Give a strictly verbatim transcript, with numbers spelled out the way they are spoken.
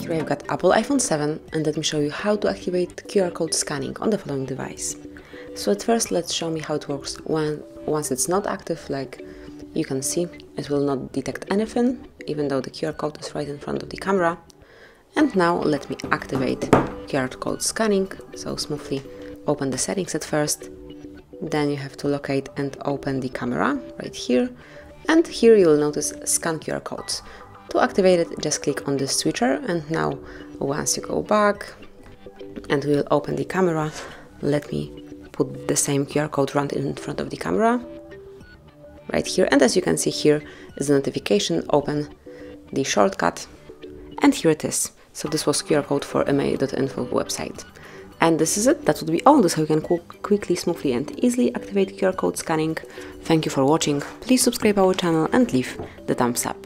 Here I've got Apple iPhone seven, and let me show you how to activate Q R code scanning on the following device. So at first let's show me how it works. When, once it's not active, like you can see, it will not detect anything, even though the Q R code is right in front of the camera. And now let me activate Q R code scanning. So smoothly open the settings at first, then you have to locate and open the camera right here, and here you will notice scan Q R codes. To activate it, just click on this switcher, and now once you go back and we will open the camera, let me put the same Q R code right in front of the camera right here, and as you can see, here is the notification, open the shortcut, and here it is. So this was Q R code for ma dot info website. And this is it, that would be all. This is how you can quickly, smoothly and easily activate Q R code scanning. Thank you for watching, please subscribe our channel and leave the thumbs up.